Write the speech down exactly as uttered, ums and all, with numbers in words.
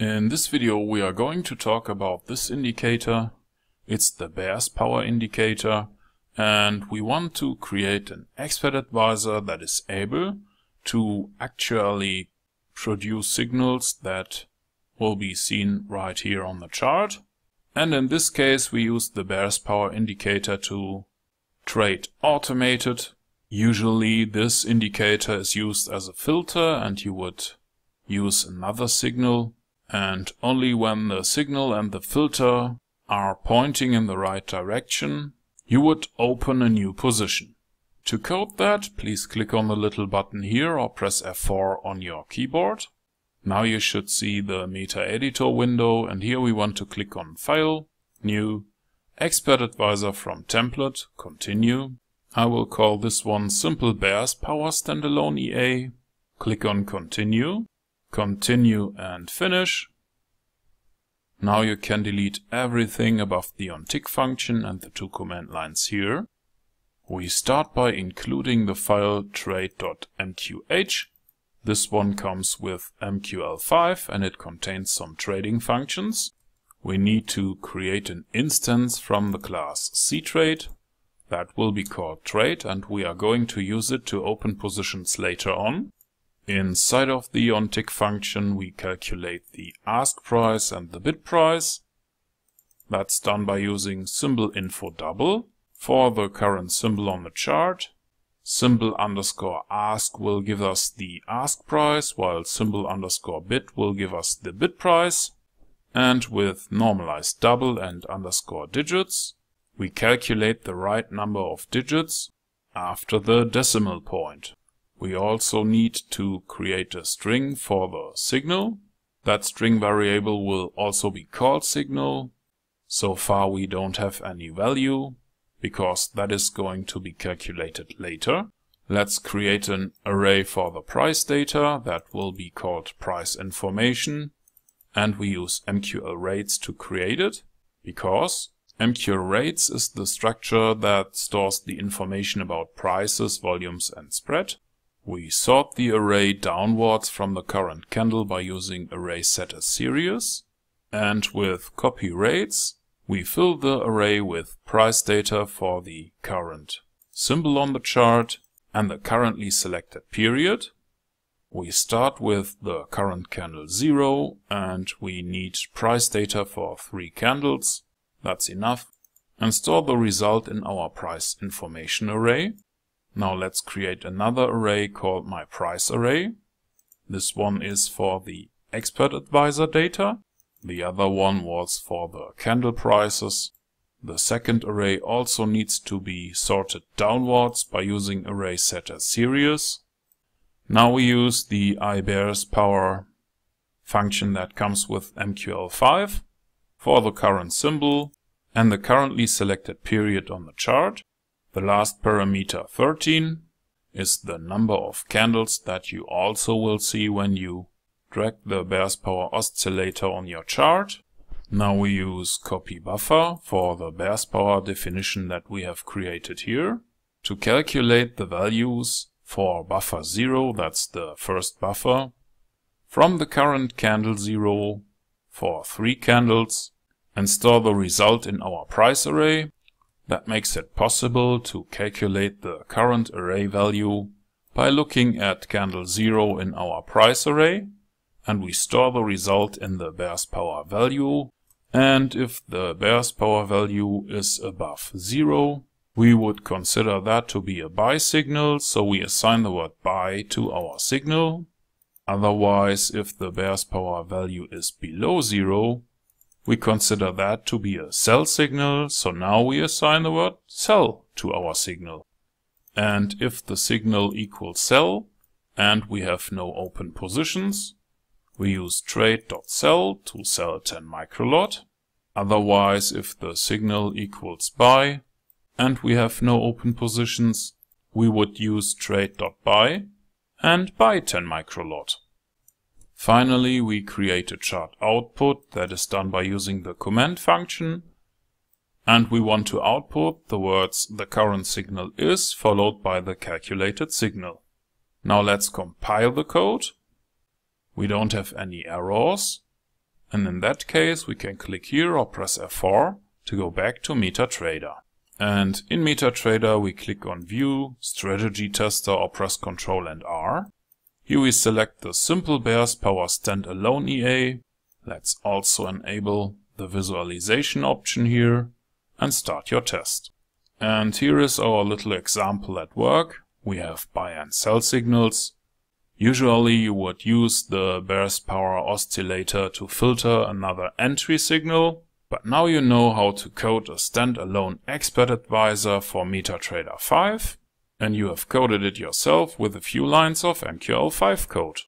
In this video we are going to talk about this indicator. It's the Bears Power Indicator, and we want to create an Expert Advisor that is able to actually produce signals that will be seen right here on the chart. And in this case we use the Bears Power Indicator to trade automated. Usually this indicator is used as a filter, and you would use another signal, and only when the signal and the filter are pointing in the right direction, you would open a new position. To code that, please click on the little button here or press F four on your keyboard. Now you should see the MetaEditor window, and here we want to click on File, New, Expert Advisor from Template, Continue. I will call this one SimpleBearsPowerStandaloneEA. Click on Continue, Continue and Finish. Now you can delete everything above the onTick function and the two command lines here. We start by including the file Trade.mqh. This one comes with M Q L five and it contains some trading functions. We need to create an instance from the class CTrade. That will be called Trade, and we are going to use it to open positions later on. Inside of the onTick function we calculate the ask price and the bid price. That's done by using SymbolInfoDouble for the current symbol on the chart. Symbol underscore ask will give us the ask price, while symbol underscore bid will give us the bid price. And with NormalizeDouble and underscore digits, we calculate the right number of digits after the decimal point. We also need to create a string for the signal. That string variable will also be called signal. So far we don't have any value, because that is going to be calculated later. Let's create an array for the price data that will be called price information, and we use MQLRates to create it, because MQLRates is the structure that stores the information about prices, volumes and spread. We sort the array downwards from the current candle by using ArraySetAsSeries, and with CopyRates we fill the array with price data for the current symbol on the chart and the currently selected period. We start with the current candle zero, and we need price data for three candles. That's enough, and store the result in our price information array. Now let's create another array called my price array. This one is for the Expert Advisor data. The other one was for the candle prices. The second array also needs to be sorted downwards by using ArraySetAsSeries. Now we use the iBearsPower function that comes with M Q L five. For the current symbol and the currently selected period on the chart. The last parameter thirteen is the number of candles that you also will see when you drag the Bears Power oscillator on your chart. Now we use CopyBuffer for the Bears Power definition that we have created here to calculate the values for buffer zero, that's the first buffer, from the current candle zero for three candles, and store the result in our price array. That makes it possible to calculate the current array value by looking at candle zero in our price array, and we store the result in the Bears Power value, and if the Bears Power value is above zero, we would consider that to be a buy signal, so we assign the word buy to our signal. Otherwise, if the Bears Power value is below zero, we consider that to be a sell signal, so now we assign the word sell to our signal. And if the signal equals sell and we have no open positions, we use trade.sell to sell ten microlot. Otherwise, if the signal equals buy and we have no open positions, we would use trade.buy and buy ten microlot. Finally, we create a chart output that is done by using the comment function, and we want to output the words the current signal is followed by the calculated signal. Now let's compile the code. We don't have any errors, And in that case, we can click here or press F four to go back to MetaTrader. And in MetaTrader, we click on View, Strategy Tester, or press Ctrl and R. Here we select the SimpleBearsPower Standalone E A. Let's also enable the visualization option here and start your test. And here is our little example at work. We have buy and sell signals. Usually you would use the Bears Power oscillator to filter another entry signal, but now you know how to code a standalone Expert Advisor for MetaTrader five, and you have coded it yourself with a few lines of M Q L five code.